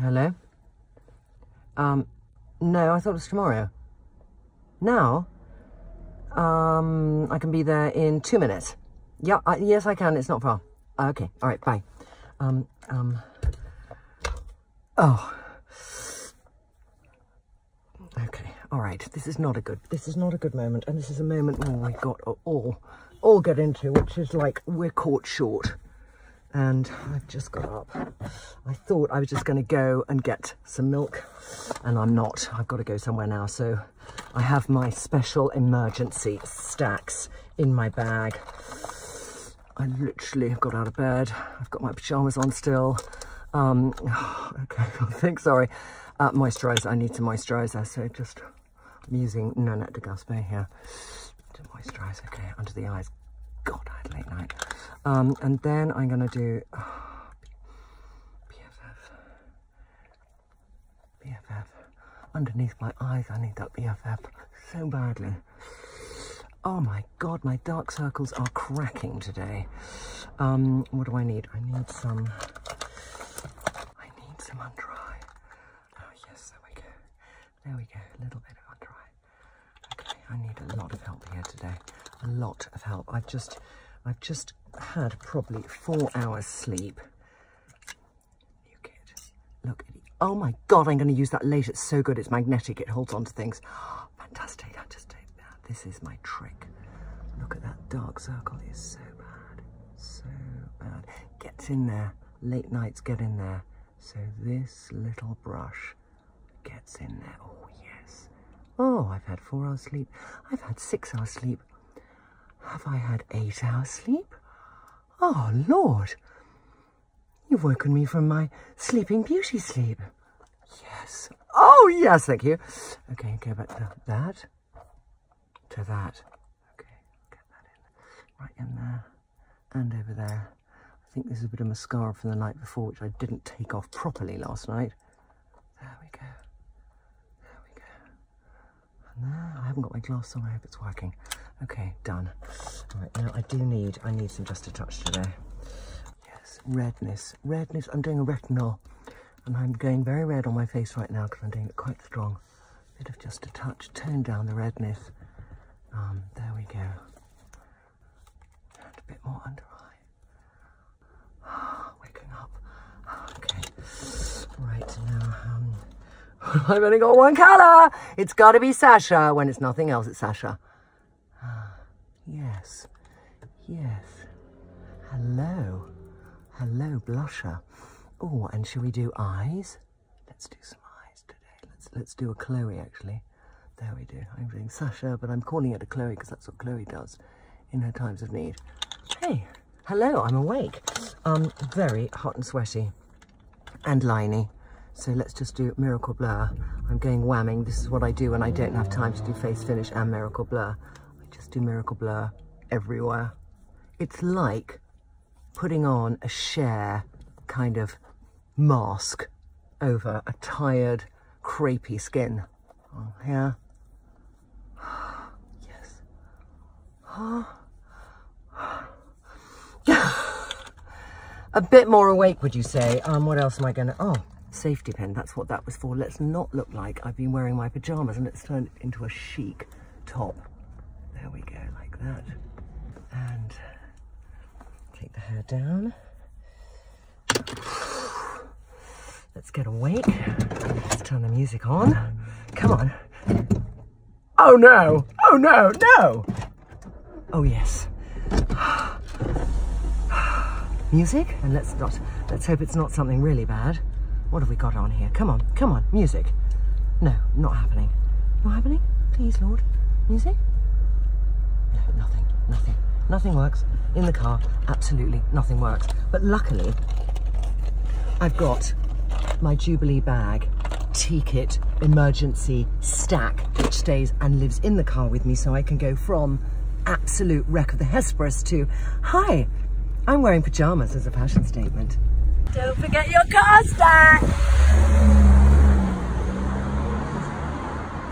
Hello? No, I thought it was tomorrow. Now? I can be there in 2 minutes. Yeah, yes I can, it's not far. Okay, alright, bye. Oh. Okay, alright, this is not a good moment, and this is a moment where we got all get into, which is like, we're caught short. And I've just got up. I thought I was just going to go and get some milk, and I'm not. I've got to go somewhere now, so I have my special emergency stacks in my bag. I literally have got out of bed. I've got my pyjamas on still. Okay, I think, sorry. Moisturiser, I need to moisturiser, so just, I'm using Nanette de Gaspé here to moisturise, okay, under the eyes. God, I had late night. And then I'm going to do BFF. Underneath my eyes, I need that BFF so badly. Oh my God, my dark circles are cracking today. What do I need? I need some under eye. Oh yes, there we go. There we go, a little bit of under eye. Okay, I need a lot of help here today. A lot of help. I've just had probably 4 hours sleep. You kid. Look at it. Oh my God, I'm going to use that later. It's so good. It's magnetic. It holds on to things. Oh, fantastic. I just take that. This is my trick. Look at that dark circle. It's so bad. So bad. Gets in there. Late nights get in there. So this little brush gets in there. Oh, yes. Oh, I've had 4 hours sleep. I've had 6 hours sleep. Have I had 8 hours sleep? Oh, Lord. You've woken me from my sleeping beauty sleep. Yes. Oh, yes, thank you. Okay, go back to that. To that. Okay, get that in. Right in there. And over there. I think this is a bit of mascara from the night before, which I didn't take off properly last night. There we go. There we go. And there. I haven't got my glass on. I hope it's working. Okay, done. Right, now I need some Just a Touch today. Yes, redness. I'm doing a retinol, and I'm going very red on my face right now because I'm doing it quite strong. Bit of Just a Touch, tone down the redness. There we go. And a bit more under eye. Ah, waking up. Okay. Right, now, I've only got one colour! It's gotta be Sasha. When it's nothing else, it's Sasha. Yes, yes. Hello, hello, blusher. Oh, and shall we do eyes? Let's do some eyes today. Let's do a Chloe actually. There we do. I'm doing Sasha, but I'm calling it a Chloe because that's what Chloe does in her times of need. Hey, hello. I'm awake. Very hot and sweaty, and liney. So let's just do Miracle Blur. I'm going whamming. This is what I do when I don't have time to do face finish and Miracle Blur. Just do Miracle Blur everywhere. It's like putting on a Cher kind of mask over a tired, crepey skin. Oh, here. Yes. A bit more awake, would you say? What else am I gonna... Oh, safety pin. That's what that was for. Let's not look like I've been wearing my pyjamas, and it's turned into a chic top. There we go, like that. And take the hair down. Let's get awake. Let's turn the music on. Come on. Oh no! Oh no! No! Oh yes. Music? And let's hope it's not something really bad. What have we got on here? Come on, come on, music. No, not happening. Not happening? Please, Lord. Music? No, nothing works. In the car, absolutely nothing works. But luckily, I've got my Jubilee bag, tea kit, emergency stack, which stays and lives in the car with me, so I can go from absolute wreck of the Hesperus to, hi, I'm wearing pyjamas as a fashion statement. Don't forget your car stack!